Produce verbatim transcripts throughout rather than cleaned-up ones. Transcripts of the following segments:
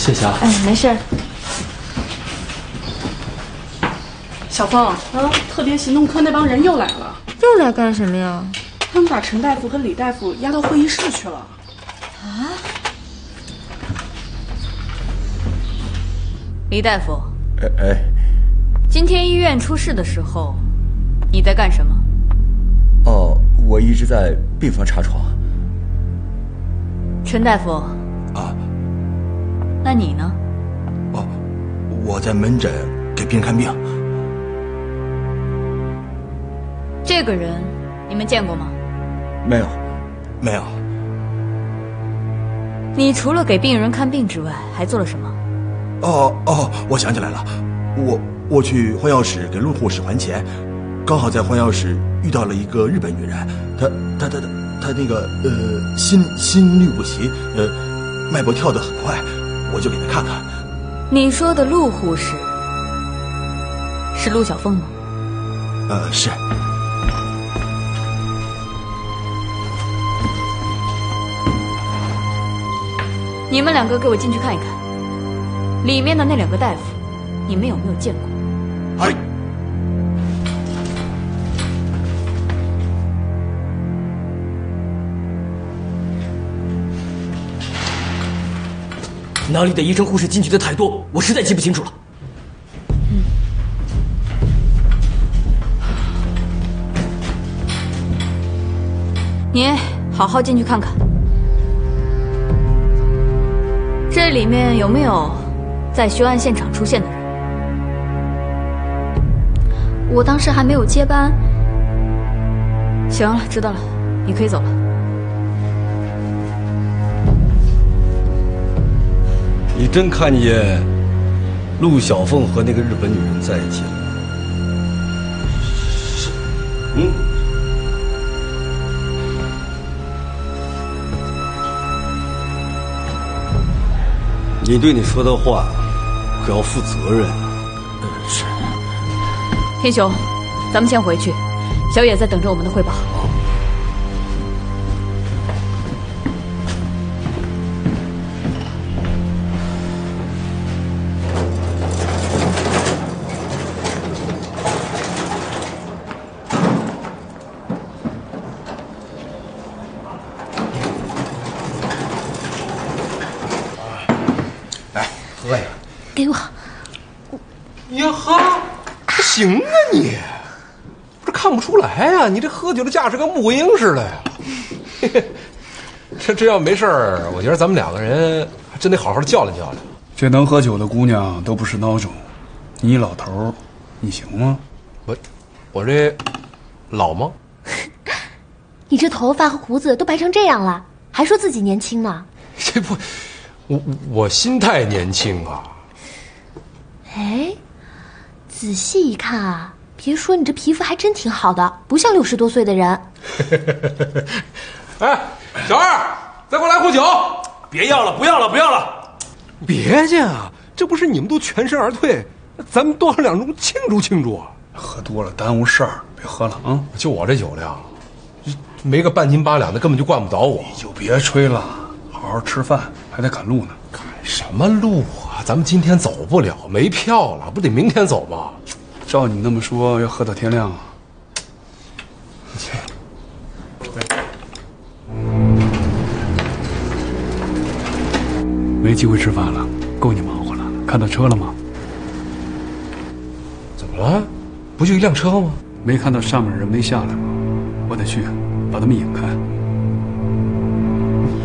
谢谢啊。哎，没事。小凤啊，特别行动科那帮人又来了。又来干什么呀？他们把陈大夫和李大夫押到会议室去了。啊？李大夫。哎哎。今天医院出事的时候，你在干什么？哦，我一直在病房查床。陈大夫。啊。 那你呢？哦，我在门诊给病人看病。这个人你们见过吗？没有，没有。你除了给病人看病之外，还做了什么？哦哦，我想起来了，我我去换药室给陆护士还钱，刚好在换药室遇到了一个日本女人，她她她她她那个呃心心律不齐，呃，脉搏跳得很快。 我就给他看看。你说的陆护士是陆小凤吗？呃，是。你们两个给我进去看一看，里面的那两个大夫，你们有没有见过？哎。哪里的医生护士进去的太多，我实在记不清楚了。嗯。你好好进去看看，这里面有没有在凶案现场出现的人？我当时还没有接班。行了，知道了，你可以走了。 你真看见陆小凤和那个日本女人在一起了？是，嗯。你对你说的话可要负责任。是。天雄，咱们先回去，小野在等着我们的汇报。 行啊你，这看不出来呀、啊，你这喝酒的架势跟沐英似的呀。这这要没事儿，我觉得咱们两个人还真得好好较量较量。这能喝酒的姑娘都不是孬种，你老头儿，你行吗？我，我这老吗？你这头发和胡子都白成这样了，还说自己年轻呢？这不，我我心态年轻啊。哎。 仔细一看啊，别说你这皮肤还真挺好的，不像六十多岁的人。哎，小二，再给我来壶酒！别要了，不要了，不要了！别介啊，这不是你们都全身而退，咱们多喝两盅庆祝庆祝啊！喝多了耽误事儿，别喝了啊！就我这酒量，没个半斤八两的根本就灌不倒我。你就别吹了，好好吃饭，还得赶路呢。 什么路啊！咱们今天走不了，没票了，不得明天走吗？照你那么说，要喝到天亮啊！没机会吃饭了，够你忙活了。看到车了吗？怎么了？不就一辆车吗？没看到上面人没下来吗？我得去，把他们引开。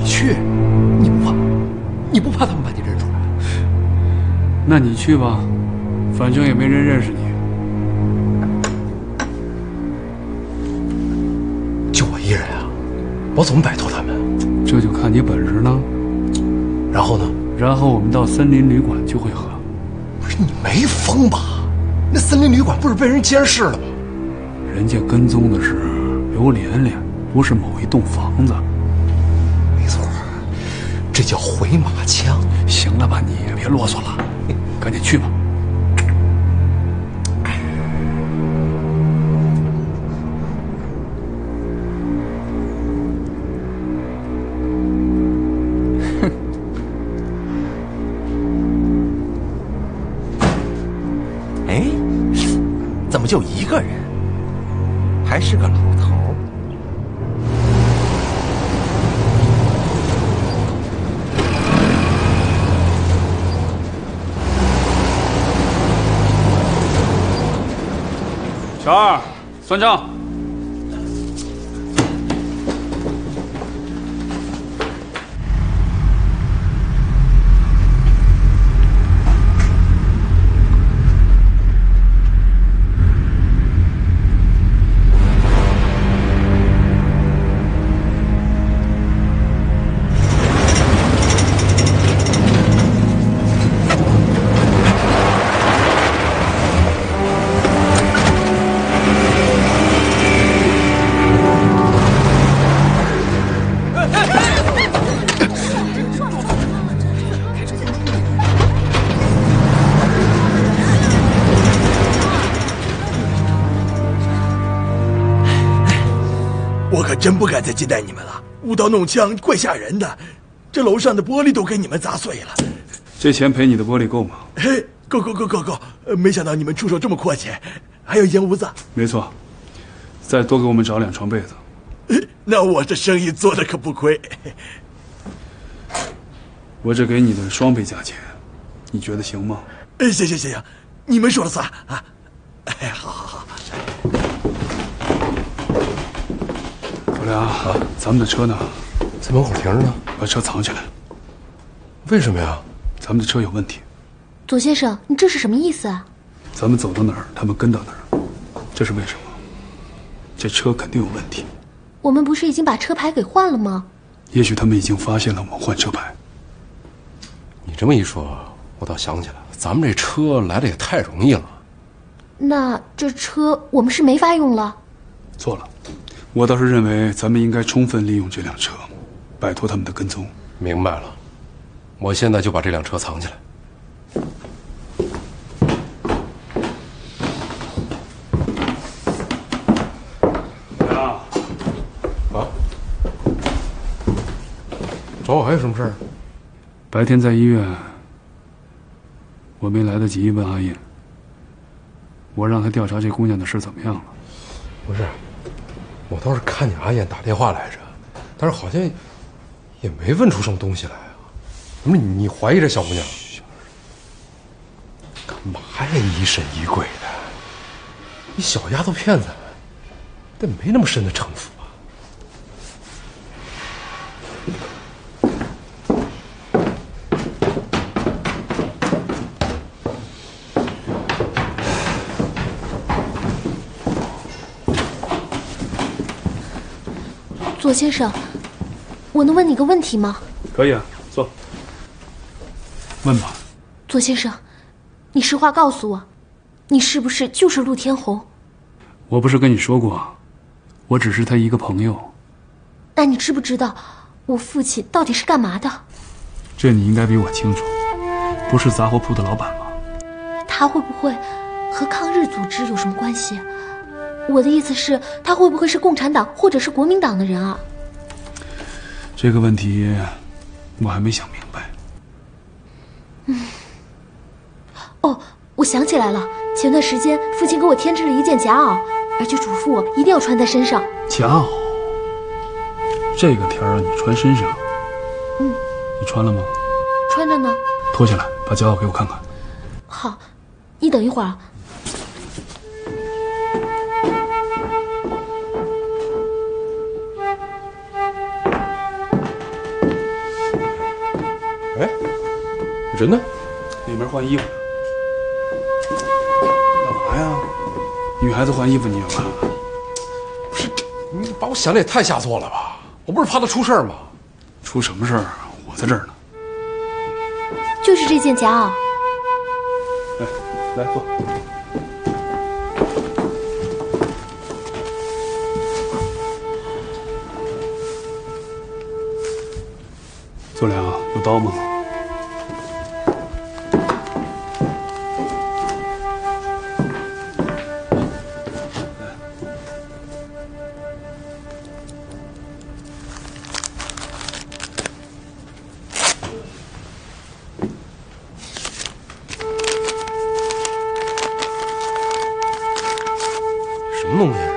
你去？你不怕？ 你不怕他们把你认出来？那你去吧，反正也没人认识你。就我一人啊，我怎么摆脱他们？这就看你本事了。然后呢？然后我们到森林旅馆就会合。不是你没疯吧？那森林旅馆不是被人监视了吗？人家跟踪的是刘连连，不是某一栋房子。 这叫回马枪！行了吧，你别啰嗦了，赶紧去吧。哼，哎，怎么就一个人？还是个老头儿。小二，算账。 真不敢再接待你们了，舞刀弄枪，怪吓人的。这楼上的玻璃都给你们砸碎了。这钱赔你的玻璃够吗？嘿，够够够够够！没想到你们出手这么阔钱，还有烟屋子。没错，再多给我们找两床被子。那我这生意做的可不亏。我这给你的双倍价钱，你觉得行吗？哎，行行行行，你们说了算啊！哎，好好好。 小梁，啊、咱们的车呢？在门口停着呢。把车藏起来。为什么呀？咱们的车有问题。左先生，你这是什么意思啊？咱们走到哪儿，他们跟到哪儿，这是为什么？这车肯定有问题。我们不是已经把车牌给换了吗？也许他们已经发现了我们换车牌。你这么一说，我倒想起来了，咱们这车来的也太容易了。那这车我们是没法用了？错了。 我倒是认为，咱们应该充分利用这辆车，摆脱他们的跟踪。明白了，我现在就把这辆车藏起来。怎么样？啊？找我还有什么事儿？白天在医院，我没来得及问阿印，我让他调查这姑娘的事怎么样了。不是。 我倒是看见阿燕打电话来着，但是好像也没问出什么东西来啊。怎么你怀疑这小姑娘？干嘛呀？疑神疑鬼的，你小丫头片子，但没那么深的城府吧？左先生，我能问你个问题吗？可以啊，坐。问吧。左先生，你实话告诉我，你是不是就是陆天红？我不是跟你说过，我只是他一个朋友。那你知不知道我父亲到底是干嘛的？这你应该比我清楚，不是杂货铺的老板吗？他会不会和抗日组织有什么关系？ 我的意思是，他会不会是共产党或者是国民党的人啊？这个问题我还没想明白。嗯。哦，我想起来了，前段时间父亲给我添置了一件夹袄，而且嘱咐我一定要穿在身上。夹袄？这个天让你穿身上？嗯。你穿了吗？穿着呢。脱下来，把夹袄给我看看。好，你等一会儿啊。 人呢？里面换衣服呢。干嘛呀？女孩子换衣服你也看？不是，你把我想的也太下作了吧！我不是怕她出事儿吗？出什么事儿？我在这儿呢。就是这件夹袄。哎，来坐。左良，有刀吗？梦呀。